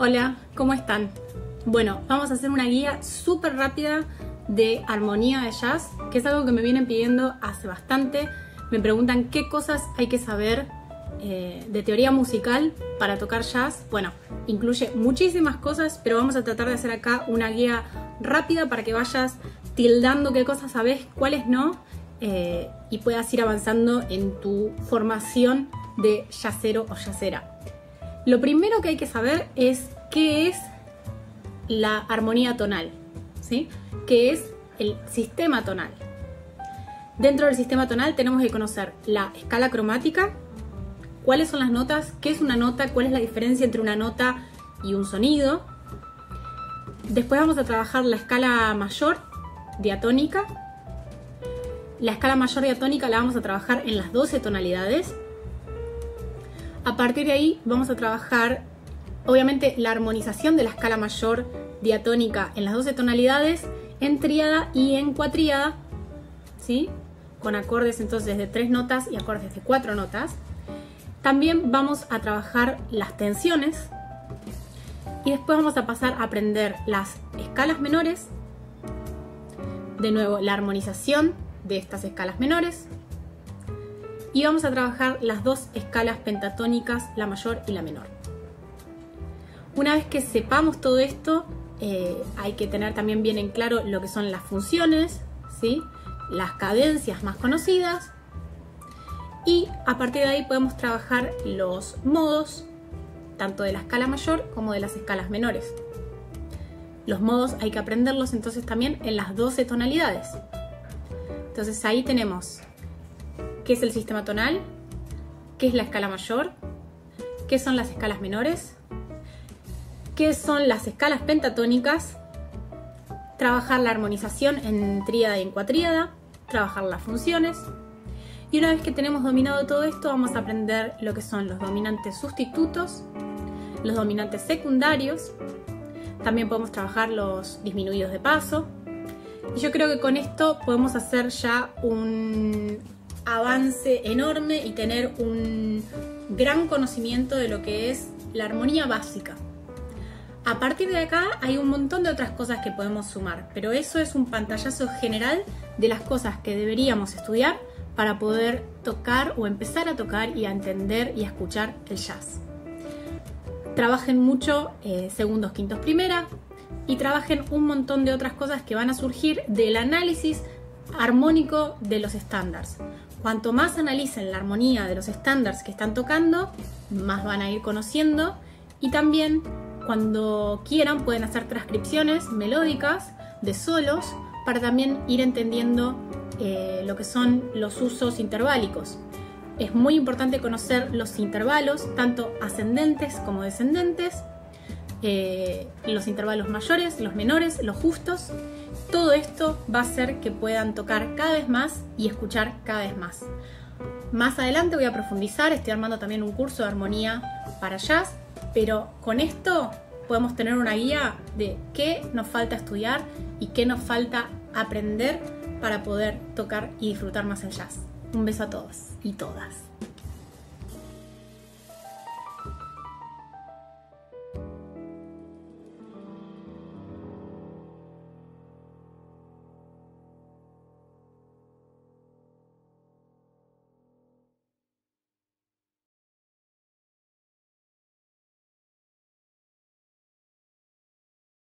Hola, ¿cómo están? Bueno, vamos a hacer una guía súper rápida de armonía de jazz, que es algo que me vienen pidiendo hace bastante. Me preguntan qué cosas hay que saber de teoría musical para tocar jazz. Bueno, incluye muchísimas cosas, pero vamos a tratar de hacer acá una guía rápida para que vayas tildando qué cosas sabes, cuáles no, y puedas ir avanzando en tu formación de jazzero o jazzera. Lo primero que hay que saber es qué es la armonía tonal, ¿sí? Qué es el sistema tonal. Dentro del sistema tonal tenemos que conocer la escala cromática, cuáles son las notas, qué es una nota, cuál es la diferencia entre una nota y un sonido. Después vamos a trabajar la escala mayor diatónica. La escala mayor diatónica la vamos a trabajar en las 12 tonalidades. A partir de ahí vamos a trabajar, obviamente, la armonización de la escala mayor diatónica en las 12 tonalidades, en tríada y en cuatriada, ¿sí? Con acordes entonces de 3 notas y acordes de 4 notas. También vamos a trabajar las tensiones y después vamos a pasar a aprender las escalas menores, de nuevo la armonización de estas escalas menores. Y vamos a trabajar las 2 escalas pentatónicas, la mayor y la menor. Una vez que sepamos todo esto, hay que tener también bien en claro lo que son las funciones, ¿sí? Las cadencias más conocidas. Y a partir de ahí podemos trabajar los modos, tanto de la escala mayor como de las escalas menores. Los modos hay que aprenderlos entonces también en las 12 tonalidades. Entonces ahí tenemos qué es el sistema tonal, qué es la escala mayor, qué son las escalas menores, qué son las escalas pentatónicas, trabajar la armonización en tríada y en cuatríada, trabajar las funciones. Y una vez que tenemos dominado todo esto, vamos a aprender lo que son los dominantes sustitutos, los dominantes secundarios, también podemos trabajar los disminuidos de paso. Y yo creo que con esto podemos hacer ya un avance enorme y tener un gran conocimiento de lo que es la armonía básica. A partir de acá hay un montón de otras cosas que podemos sumar, pero eso es un pantallazo general de las cosas que deberíamos estudiar para poder tocar o empezar a tocar y a entender y a escuchar el jazz. Trabajen mucho segundos, quintos, primera, y trabajen un montón de otras cosas que van a surgir del análisis armónico de los estándares. Cuanto más analicen la armonía de los estándares que están tocando, más van a ir conociendo, y también cuando quieran pueden hacer transcripciones melódicas de solos para también ir entendiendo lo que son los usos interválicos. Es muy importante conocer los intervalos, tanto ascendentes como descendentes, los intervalos mayores, los menores, los justos. Todo esto va a hacer que puedan tocar cada vez más y escuchar cada vez más. Más adelante voy a profundizar, estoy armando también un curso de armonía para jazz, pero con esto podemos tener una guía de qué nos falta estudiar y qué nos falta aprender para poder tocar y disfrutar más el jazz. Un beso a todos y todas.